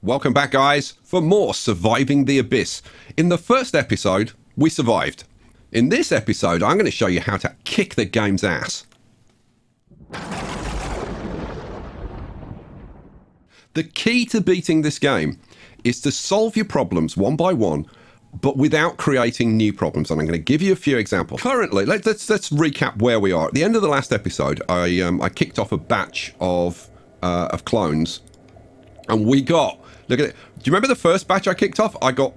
Welcome back, guys, for more Surviving the Abyss. In the first episode, we survived. In this episode, I'm going to show you how to kick the game's ass. The key to beating this game is to solve your problems one by one, but without creating new problems. And I'm going to give you a few examples. Currently, let's recap where we are. At the end of the last episode, I kicked off a batch of clones, and we got... Look at it. Do you remember the first batch I kicked off? I got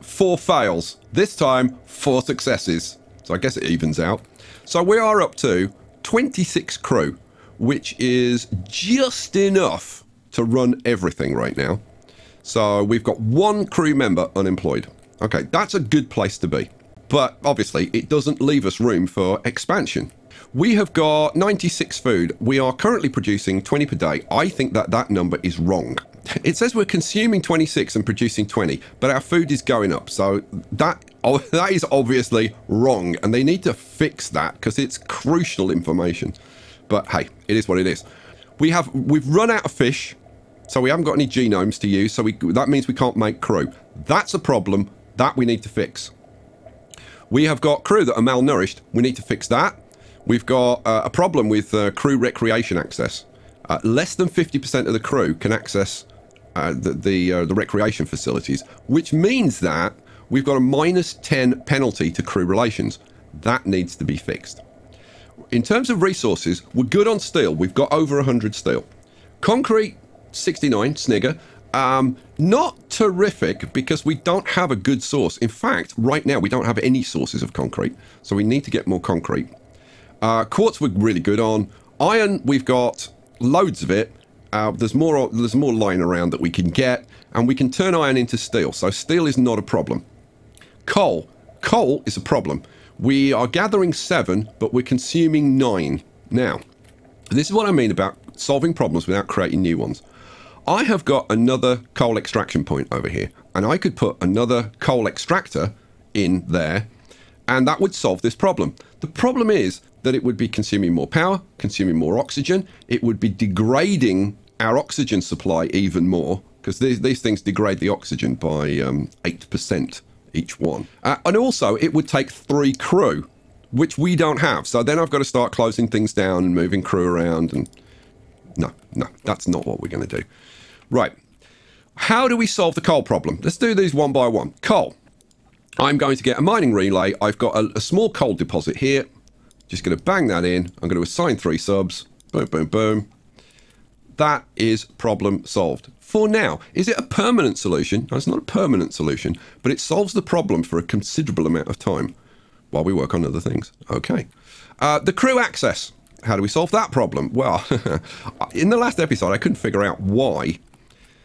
4 fails. This time, 4 successes. So I guess it evens out. So we are up to 26 crew, which is just enough to run everything right now. So we've got 1 crew member unemployed. Okay, that's a good place to be. But obviously, it doesn't leave us room for expansion. We have got 96 food. We are currently producing 20 per day. I think that number is wrong. It says we're consuming 26 and producing 20, but our food is going up. So that is obviously wrong, and they need to fix that because it's crucial information. But hey, it is what it is. We've run out of fish, so we haven't got any genomes to use. So that means we can't make crew. That's a problem that we need to fix. We have got crew that are malnourished. We need to fix that. We've got a problem with crew recreation access. Less than 50% of the crew can access the recreation facilities, which means that we've got a -10 penalty to crew relations. That needs to be fixed. In terms of resources, we're good on steel. We've got over 100 steel. Concrete, 69, snigger. Not terrific because we don't have a good source. In fact, right now we don't have any sources of concrete, so we need to get more concrete. Quartz we're really good on. Iron, we've got loads of it. There's more lying around that we can get, and we can turn iron into steel, so steel is not a problem. Coal is a problem. We are gathering 7, but we're consuming 9. Now, this is what I mean about solving problems without creating new ones. I have got another coal extraction point over here, and I could put another coal extractor in there, and that would solve this problem. The problem is that it would be consuming more power, consuming more oxygen. It would be degrading our oxygen supply even more, because these things degrade the oxygen by 8% each one. And also, it would take 3 crew, which we don't have. So then I've got to start closing things down and moving crew around. And no, that's not what we're going to do. Right. How do we solve the coal problem? Let's do these one by one. Coal. I'm going to get a mining relay. I've got a small coal deposit here. Just going to bang that in. I'm going to assign 3 subs. Boom, boom, boom. That is problem solved. For now, is it a permanent solution? No, it's not a permanent solution, but it solves the problem for a considerable amount of time while we work on other things. Okay. The crew access. How do we solve that problem? Well, in the last episode, I couldn't figure out why.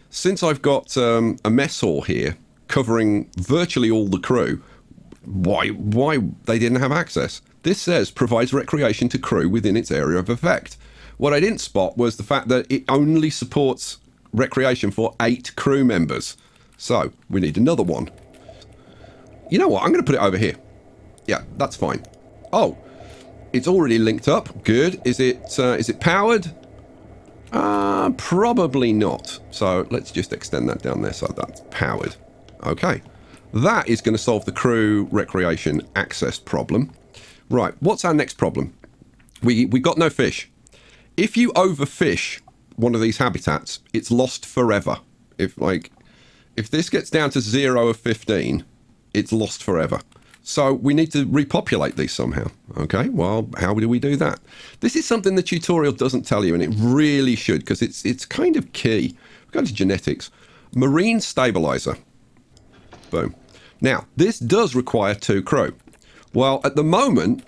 Since I've got a mess hall here covering virtually all the crew, why they didn't have access. This says provides recreation to crew within its area of effect. What I didn't spot was the fact that it only supports recreation for 8 crew members. So we need another one. You know what? I'm going to put it over here. Yeah, that's fine. Oh, it's already linked up. Good. Is it powered? Probably not. So let's just extend that down there so that's powered. Okay. That is going to solve the crew recreation access problem. Right, what's our next problem? We got no fish. If you overfish one of these habitats, it's lost forever. If this gets down to 0 of 15, it's lost forever. So we need to repopulate these somehow. Okay, well, how do we do that? This is something the tutorial doesn't tell you, and it really should, because it's kind of key. We've got to genetics. Marine stabilizer. Boom. Now, this does require 2 crew. Well, at the moment,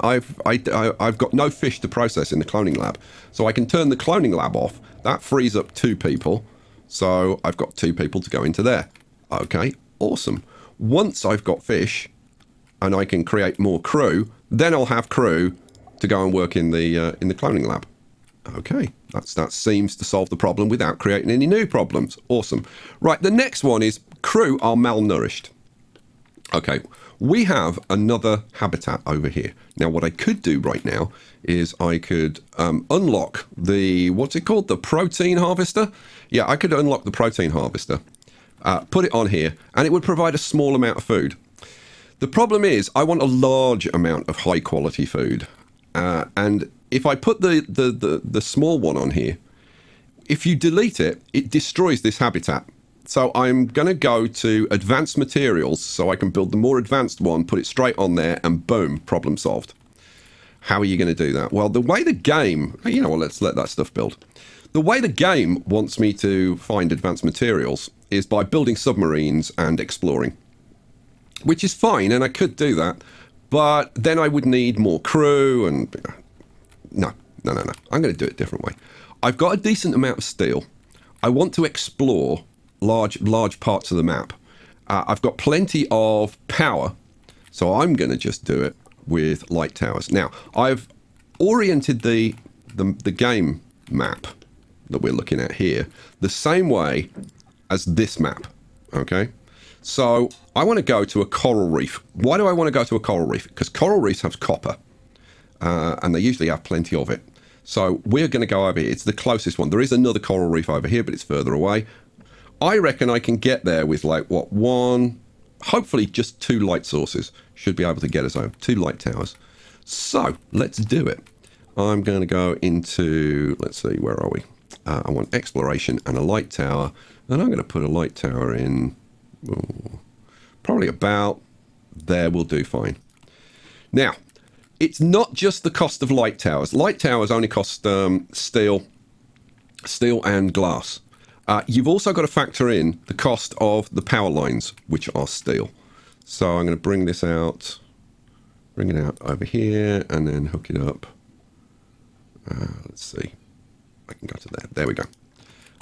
I've got no fish to process in the cloning lab. So I can turn the cloning lab off. That frees up 2 people. So I've got 2 people to go into there. Okay, awesome. Once I've got fish and I can create more crew, then I'll have crew to go and work in the cloning lab. Okay, that seems to solve the problem without creating any new problems. Awesome. Right, the next one is crew are malnourished. Okay, We have another habitat over here. Now, what I could do right now is I could unlock the, what's it called? The protein harvester? Yeah, I could unlock the protein harvester, put it on here, and it would provide a small amount of food. The problem is I want a large amount of high quality food. And if I put the small one on here, if you delete it, it destroys this habitat. So I'm going to go to advanced materials so I can build the more advanced one, put it straight on there, and boom, problem solved. How are you going to do that? Well, the way the game, you know what, let's let that stuff build. The way the game wants me to find advanced materials is by building submarines and exploring, which is fine, and I could do that, but then I would need more crew and... No. I'm going to do it a different way. I've got a decent amount of steel. I want to explore large parts of the map. I've got plenty of power, so I'm going to just do it with light towers. Now, I've oriented the game map that we're looking at here the same way as this map, okay? So I want to go to a coral reef. Why do I want to go to a coral reef? Because coral reefs have copper, and they usually have plenty of it. So we're going to go over here. It's the closest one. There is another coral reef over here, but it's further away. I reckon I can get there with, like, what, one, hopefully just two light sources. Should be able to get us over 2 light towers. So let's do it. I'm going to go into, let's see, where are we? I want exploration and a light tower. And I'm going to put a light tower in, oh, probably about there will do fine. Now, it's not just the cost of light towers. Light towers only cost steel and glass. You've also got to factor in the cost of the power lines, which are steel. So I'm going to bring this out, bring it out over here, and then hook it up. Let's see. I can go to there. There we go.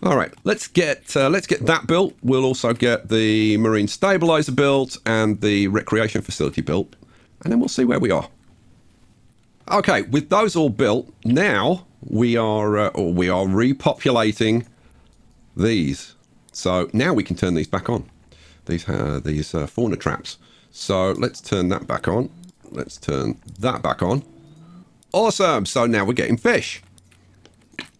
All right. Let's get that built. We'll also get the marine stabilizer built and the recreation facility built, and then we'll see where we are. Okay. With those all built, now we are repopulating these. So now we can turn these back on, these fauna traps. So let's turn that back on. Let's turn that back on. Awesome. So now we're getting fish.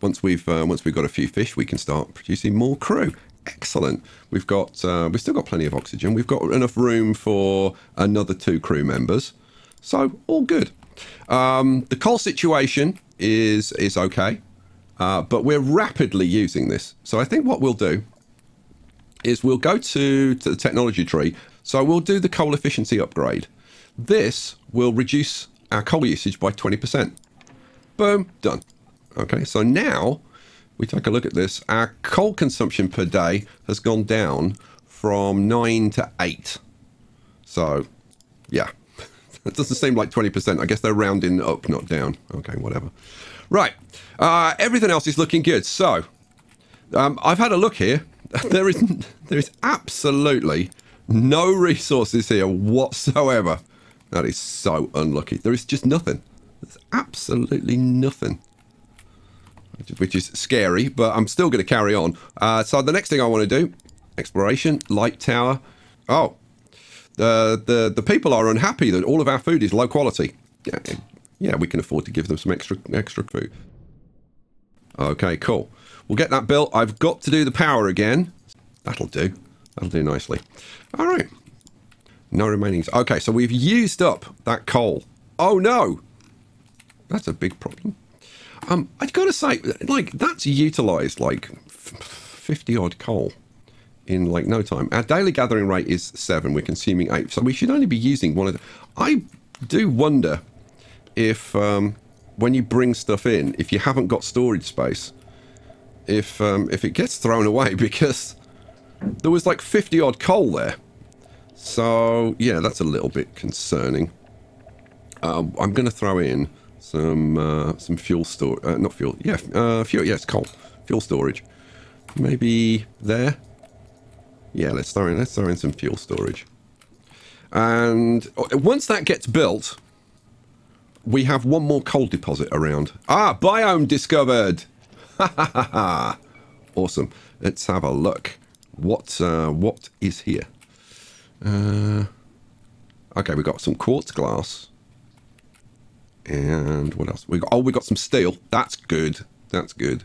Once we've got a few fish, we can start producing more crew. Excellent. We've still got plenty of oxygen. We've got enough room for another 2 crew members. So all good. The coal situation is okay. But we're rapidly using this. So I think what we'll do is we'll go to the technology tree. So we'll do the coal efficiency upgrade. This will reduce our coal usage by 20%. Boom, done. Okay, so now we take a look at this. Our coal consumption per day has gone down from 9 to 8. So, yeah, that doesn't seem like 20%. I guess they're rounding up, not down. Okay, whatever. Right, everything else is looking good. So, I've had a look here. There is absolutely no resources here whatsoever. That is so unlucky. There is just nothing. There's absolutely nothing, which is scary, but I'm still going to carry on. So the next thing I want to do, exploration, light tower. Oh, the people are unhappy that all of our food is low quality. Yeah, we can afford to give them some extra food. Okay, cool. We'll get that built. I've got to do the power again. That'll do. That'll do nicely. All right. No remainings. Okay, so we've used up that coal. Oh, no. That's a big problem. I've got to say, like, that's utilized, like, 50-odd coal in, like, no time. Our daily gathering rate is 7. We're consuming 8. So we should only be using one of the... I do wonder... if when you bring stuff in, if you haven't got storage space, if it gets thrown away, because there was like 50 odd coal there. So yeah, that's a little bit concerning. I'm going to throw in some fuel storage, not fuel, yeah, fuel, yes, yeah, coal, fuel storage. Maybe there. Yeah, let's throw in some fuel storage. And once that gets built, we have one more coal deposit around. Ah, biome discovered! Ha ha ha ha! Awesome. Let's have a look. What is here? Okay, we got some quartz glass. And what else? We got, oh, we got some steel. That's good. That's good.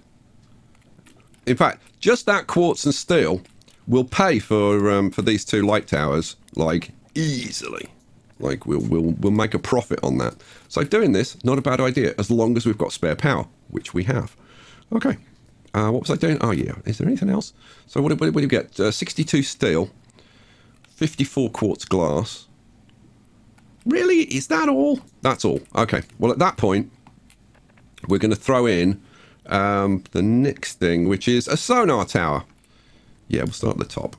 In fact, just that quartz and steel will pay for these two light towers, like, easily. Like, we'll make a profit on that. So doing this, not a bad idea, as long as we've got spare power, which we have. Okay. What was I doing? Oh, yeah. Is there anything else? So what did we get? 62 steel, 54 quartz glass. Really? Is that all? That's all. Okay. Well, at that point, we're going to throw in the next thing, which is a sonar tower. Yeah, we'll start at the top.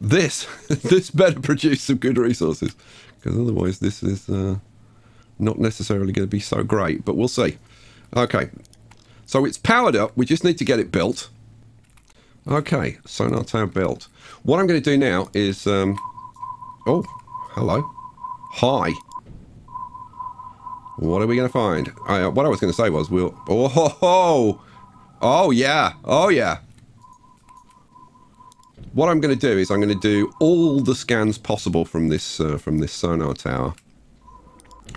This, this better produce some good resources, because otherwise this is not necessarily going to be so great, but we'll see. Okay. So it's powered up. We just need to get it built. Okay, sonar tower built. What I'm going to do now is... oh, hello. Hi. What are we going to find? What I was going to say was we'll... Oh, ho, ho. Oh, yeah. Oh, yeah. What I'm going to do is I'm going to do all the scans possible from this sonar tower.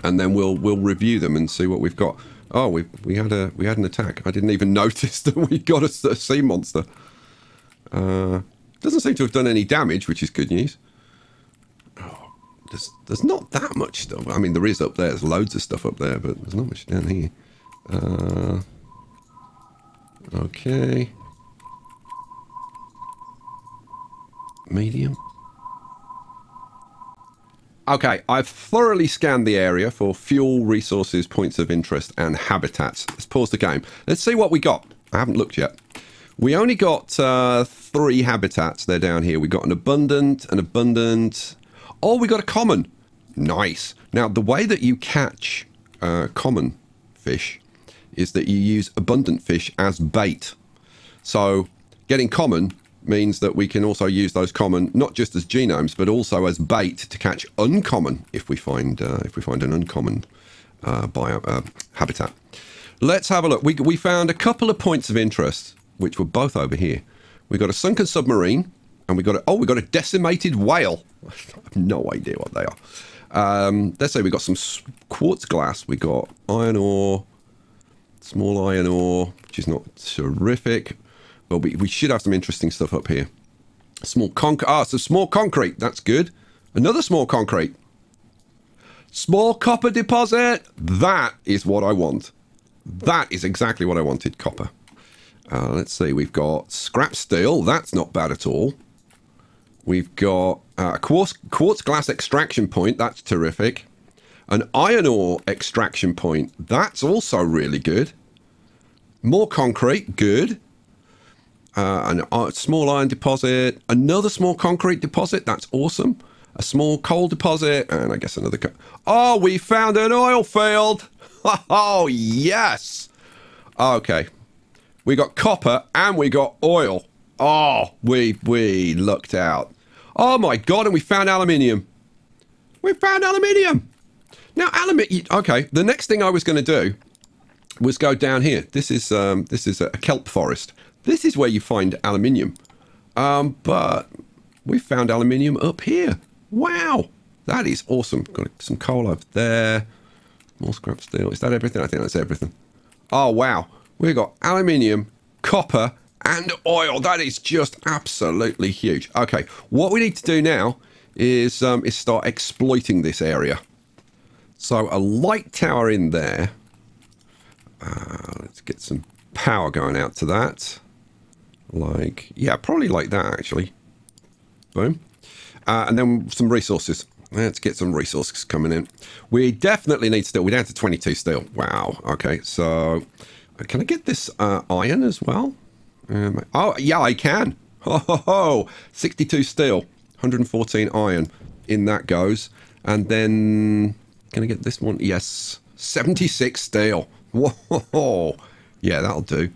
And then we'll review them and see what we've got. Oh, we had an attack. I didn't even notice that we got a sea monster. Doesn't seem to have done any damage, which is good news. Oh, there's not that much stuff. I mean, there is up there. There's loads of stuff up there, but there's not much down here. Okay. Medium. Okay, I've thoroughly scanned the area for fuel, resources, points of interest, and habitats. Let's pause the game. Let's see what we got. I haven't looked yet. We only got 3 habitats. They're down here. We got an abundant... Oh, we got a common. Nice. Now, the way that you catch common fish is that you use abundant fish as bait. So, getting common means that we can also use those common not just as genomes but also as bait to catch uncommon if we find an uncommon habitat. Let's have a look. We found a couple of points of interest which were both over here. We got a sunken submarine and we got a, oh, we got a decimated whale. I have no idea what they are. Let's say we got some quartz glass. We got iron ore, small iron ore, which is not terrific. Well, we should have some interesting stuff up here. Small concrete. Ah, so small concrete. That's good. Another small concrete. Small copper deposit. That is what I want. That is exactly what I wanted, copper. Let's see. We've got scrap steel. That's not bad at all. We've got a quartz glass extraction point. That's terrific. An iron ore extraction point. That's also really good. More concrete. Good. A small iron deposit, another small concrete deposit, that's awesome. A small coal deposit, and I guess another oh, we found an oil field! Oh, yes! Okay. We got copper and we got oil. Oh, we lucked out. Oh my god, and we found aluminium. We found aluminium! Now, aluminium... Okay, the next thing I was going to do was go down here. This is a kelp forest. This is where you find aluminium, but we found aluminium up here. Wow, that is awesome. Got some coal over there, more scrap steel. Is that everything? I think that's everything. Oh, wow. We've got aluminium, copper, and oil. That is just absolutely huge. Okay, what we need to do now is start exploiting this area. So a light tower in there. Let's get some power going out to that. Like, yeah, probably like that, actually. Boom. And then some resources. Let's get some resources coming in. We definitely need steel. We're down to 22 steel. Wow. Okay, so can I get this iron as well? Oh, yeah, I can. Ho, ho, ho. 62 steel, 114 iron. In that goes. And then, can I get this one? Yes. 76 steel. Whoa. Yeah, that'll do.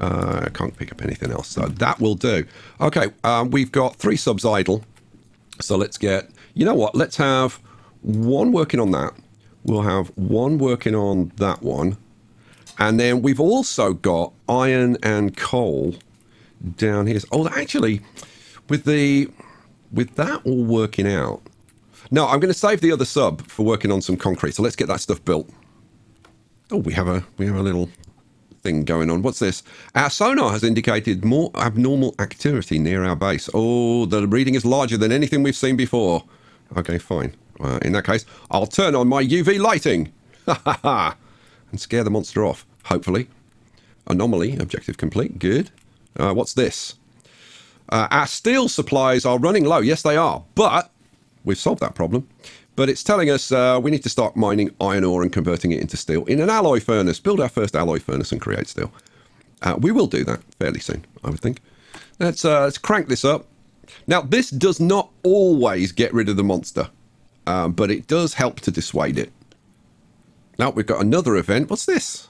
I can't pick up anything else, so that will do. Okay, we've got 3 subs idle. So let's get... You know what? Let's have one working on that. We'll have one working on that one. And then we've also got iron and coal down here. Oh, actually, with that all working out, No, I'm going to save the other sub for working on some concrete. So let's get that stuff built. Oh, we have a little thing going on. What's this? Our sonar has indicated more abnormal activity near our base. Oh, the reading is larger than anything we've seen before. Okay, fine. In that case, I'll turn on my UV lighting. Ha ha ha. And scare the monster off, hopefully. Anomaly, objective complete. Good. What's this? Our steel supplies are running low. Yes, they are. But we've solved that problem. But it's telling us we need to start mining iron ore and converting it into steel in an alloy furnace. Build our first alloy furnace and create steel. We will do that fairly soon, I would think. Let's crank this up. Now, this does not always get rid of the monster, but it does help to dissuade it. Now, we've got another event. What's this?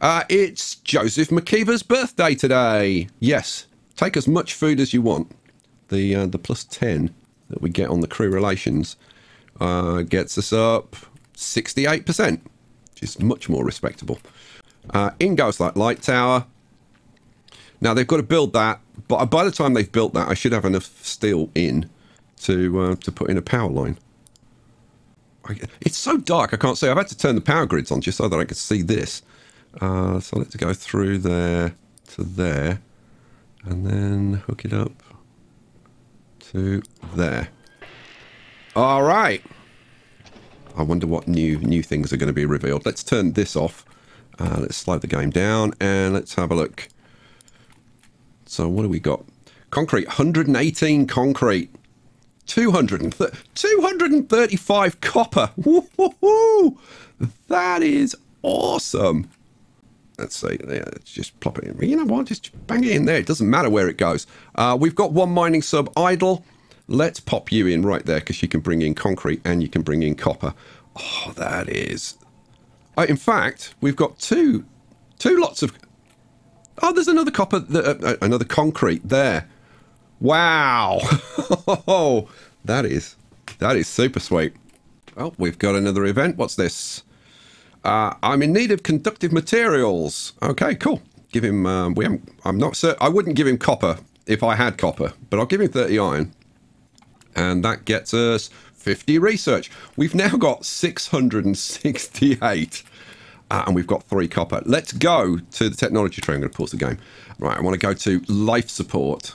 It's Joseph McKeever's birthday today. Yes, take as much food as you want. The plus 10 that we get on the crew relations gets us up 68%, which is much more respectable. In goes that light tower. Now, they've got to build that, but by the time they've built that, I should have enough steel in to put in a power line. It's so dark, I can't see. I've had to turn the power grids on just so that I could see this. So let's go through there to there, and then hook it up to there. All right. I wonder what new things are going to be revealed. Let's turn this off. Let's slow the game down, and let's have a look. So what do we got? Concrete, 118 concrete. 235 copper. Woo-hoo-hoo! That is awesome. Let's see. Yeah, let's just plop it in. You know what? Just bang it in there. It doesn't matter where it goes. We've got one mining sub idle. Let's pop you in right there because you can bring in concrete and you can bring in copper. Oh, that is... in fact, we've got two lots of... Oh, there's another copper, another concrete there. Wow. that is super sweet. Well, we've got another event. What's this? I'm in need of conductive materials. Okay, cool. Give him, I'm not certain. I wouldn't give him copper if I had copper, but I'll give him 30 iron. And that gets us 50 research. We've now got 668. And we've got 3 copper. Let's go to the technology tree. I'm going to pause the game. Right, I want to go to life support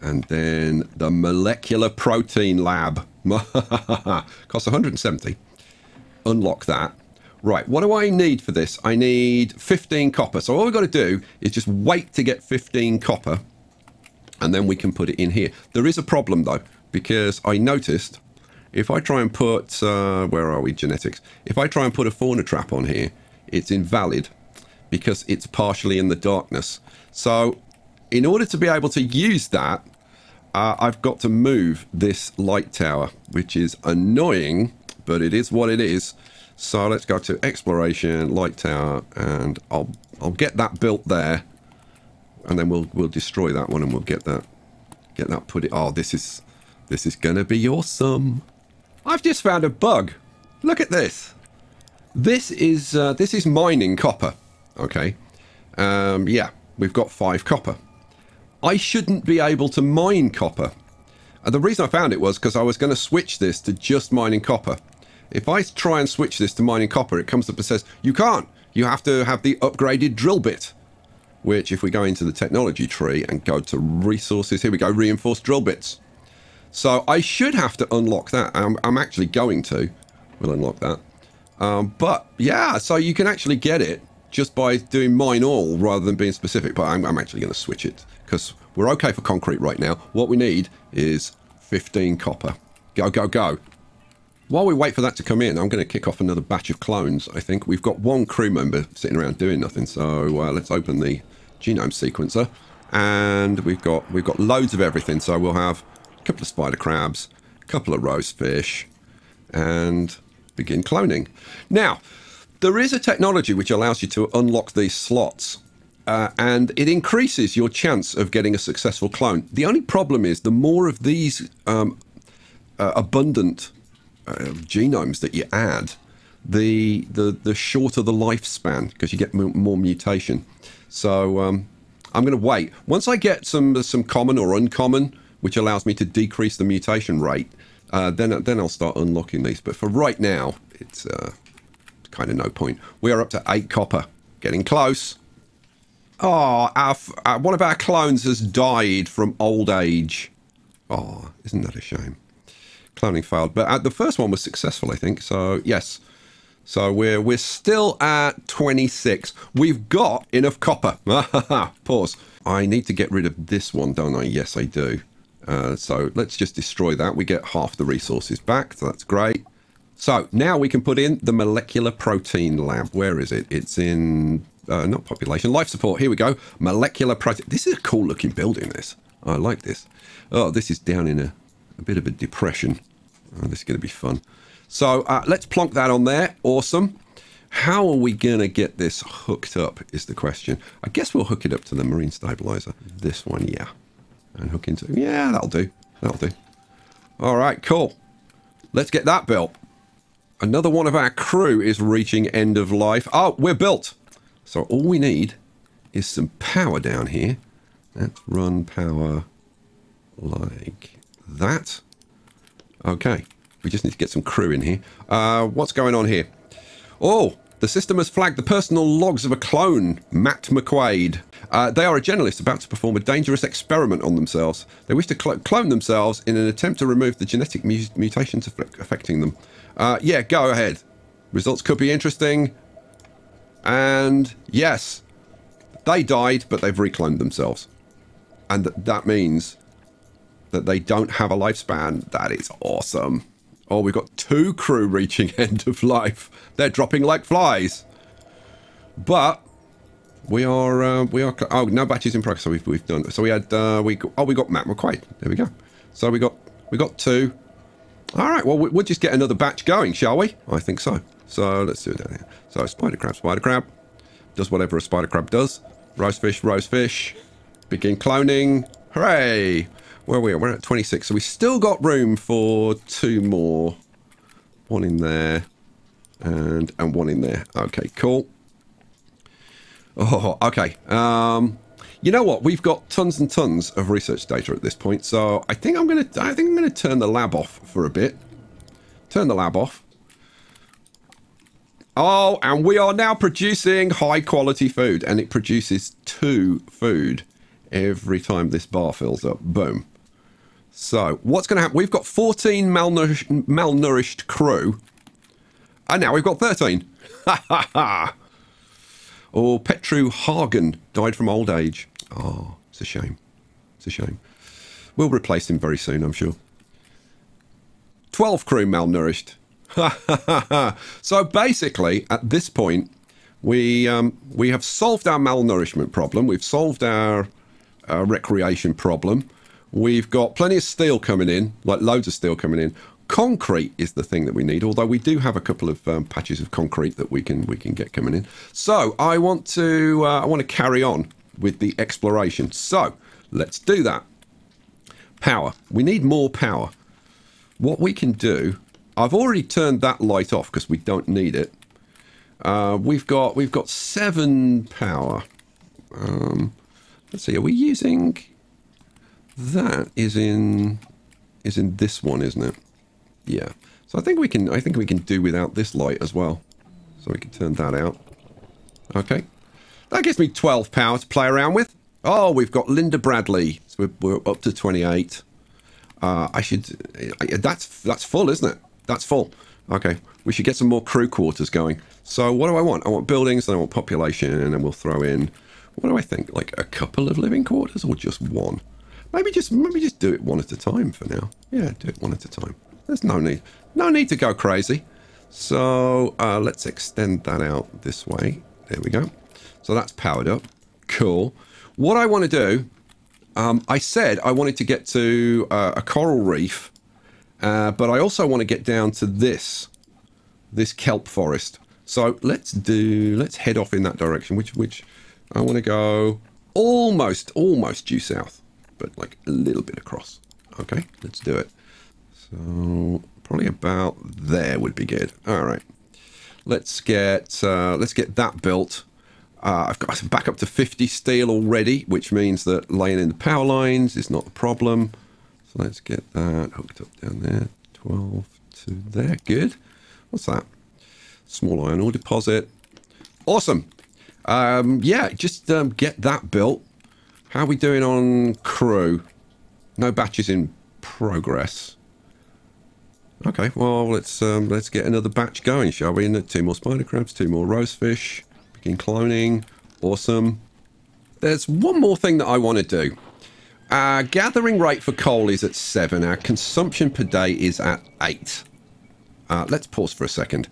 and then the molecular protein lab. Costs 170. Unlock that. Right, what do I need for this? I need 15 copper. So all we've got to do is just wait to get 15 copper and then we can put it in here. There is a problem though, because I noticed if I try and put, where are we, genetics? If I try and put a fauna trap on here, it's invalid because it's partially in the darkness. So in order to be able to use that, I've got to move this light tower, which is annoying, but it is what it is. So let's go to exploration, light tower, and I'll get that built there, and then we'll destroy that one and we'll get that put it. Oh, this is gonna be awesome. I've just found a bug. Look at this. This is mining copper. Okay. Yeah, we've got 5 copper. I shouldn't be able to mine copper. The reason I found it was because I was going to switch this to just mining copper. If I try and switch this to mining copper, it comes up and says, you can't. You have to have the upgraded drill bit. Which, if we go into the technology tree and go to resources, here we go, reinforced drill bits. So I should have to unlock that. I'm actually going to. We'll unlock that. But yeah, so you can actually get it just by doing mine all rather than being specific. But I'm actually going to switch it because we're okay for concrete right now. What we need is 15 copper. Go, go, go. While we wait for that to come in, I'm going to kick off another batch of clones, I think. We've got one crew member sitting around doing nothing. So let's open the genome sequencer. And we've got loads of everything. So we'll have a couple of spider crabs, a couple of rose fish, and begin cloning. Now, there is a technology which allows you to unlock these slots, and it increases your chance of getting a successful clone. The only problem is the more of these abundant genomes that you add, the shorter the lifespan, because you get more mutation. So I'm going to wait. Once I get some common or uncommon, which allows me to decrease the mutation rate, Then I'll start unlocking these. But for right now, it's kind of no point. We are up to 8 copper. Getting close. Oh, one of our clones has died from old age. Oh, isn't that a shame? Cloning failed. But the first one was successful, I think. So, yes. So we're still at 26. We've got enough copper. Pause. I need to get rid of this one, don't I? Yes, I do. So let's just destroy that. We get half the resources back, so that's great. So now we can put in the molecular protein lab. Where is it? It's in, not population, life support. Here we go. Molecular protein. This is a cool looking building, this. I like this. Oh, this is down in a bit of a depression. Oh, this is going to be fun. So let's plonk that on there. Awesome. How are we going to get this hooked up is the question. I guess we'll hook it up to the marine stabilizer. This one, yeah. And hook into, yeah, that'll do. That'll do. All right, cool. Let's get that built. Another one of our crew is reaching end of life. Oh, we're built. So all we need is some power down here. Let's run power like that. Okay. We just need to get some crew in here. What's going on here? Oh, the system has flagged the personal logs of a clone, Matt McQuaid. They are a journalist about to perform a dangerous experiment on themselves. They wish to clone themselves in an attempt to remove the genetic mutations affecting them. Yeah, go ahead. Results could be interesting. And yes, they died, but they've recloned themselves. And that means that they don't have a lifespan. That is awesome. Oh, we've got 2 crew reaching end of life. They're dropping like flies. But we are. Oh, no batches in progress. So we've done. So we had. We got Matt McQuaid. There we go. So we got 2. All right. Well, we'll just get another batch going, shall we? I think so. So let's do it down here. So spider crab does whatever a spider crab does. Rosefish. Begin cloning. Hooray! Where we are? We're at 26, so we still got room for 2 more. One in there, and one in there. Okay, cool. Oh, okay. You know what? We've got tons and tons of research data at this point, so I think I'm gonna turn the lab off for a bit. Turn the lab off. Oh, and we are now producing high quality food, and it produces 2 food every time this bar fills up. Boom. So what's going to happen? We've got 14 malnourished crew. And now we've got 13. Ha ha ha. Oh, Petru Hagen died from old age. Oh, it's a shame. It's a shame. We'll replace him very soon, I'm sure. 12 crew malnourished. Ha ha ha ha. So basically, at this point, we have solved our malnourishment problem. We've solved our recreation problem. We've got plenty of steel coming in, like loads of steel coming in. Concrete is the thing that we need, although we do have a couple of patches of concrete that we can get coming in. So I want to carry on with the exploration. So let's do that. Power. We need more power. What we can do, I've already turned that light off because we don't need it. We've got 7 power. Let's see, are we using that is in this one, isn't it? Yeah. So I think we can do without this light as well. So we can turn that out. Okay. That gives me 12 power to play around with. Oh, we've got Linda Bradley. So we're up to 28. That's full, isn't it? That's full. Okay. We should get some more crew quarters going. So what do I want? I want buildings and I want population, and then we'll throw in, what do I think? Like a couple of living quarters or just one? Maybe just do it one at a time for now. Yeah, do it one at a time. There's no need to go crazy. So let's extend that out this way. There we go. So that's powered up. Cool. What I want to do, I said I wanted to get to a coral reef, but I also want to get down to this kelp forest. So let's head off in that direction, which I want to go almost due south, but like a little bit across. Okay, let's do it. So probably about there would be good. All right, let's get that built. I've got back up to 50 steel already, which means that laying in the power lines is not a problem. So let's get that hooked up down there. 12 to there. Good. What's that? Small iron ore deposit. Awesome. Yeah, just get that built. How are we doing on crew? No batches in progress. Okay, well, let's get another batch going, shall we? And 2 more spider crabs, 2 more roast fish. Begin cloning. Awesome. There's one more thing that I want to do. Our gathering rate for coal is at 7. Our consumption per day is at 8. Let's pause for a second.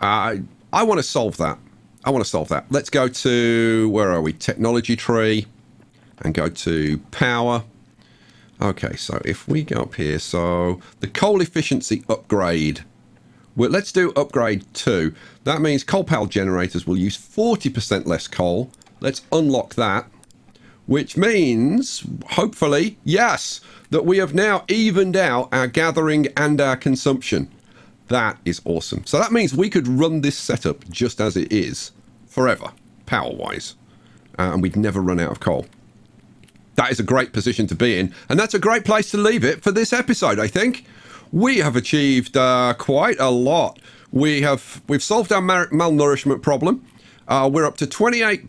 I want to solve that. Let's go to, where are we? Technology tree. And go to power. Okay, so if we go up here, so the coal efficiency upgrade. Well, let's do upgrade 2. That means coal-powered generators will use 40% less coal. Let's unlock that. Which means, hopefully, yes, that we have now evened out our gathering and our consumption. That is awesome. So that means we could run this setup just as it is, forever, power-wise. And we'd never run out of coal. That is a great position to be in, and that's a great place to leave it for this episode, I think. We have achieved quite a lot. We've solved our malnourishment problem. We're up to 28,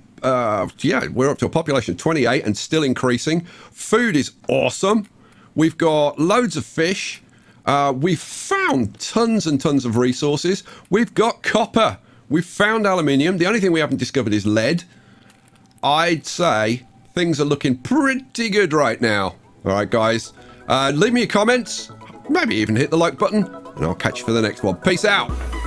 yeah, we're up to a population of 28 and still increasing. Food is awesome. We've got loads of fish. We've found tons and tons of resources. We've got copper. We've found aluminium. The only thing we haven't discovered is lead. I'd say things are looking pretty good right now. All right, guys. Leave me your comments. Maybe even hit the like button. And I'll catch you for the next one. Peace out.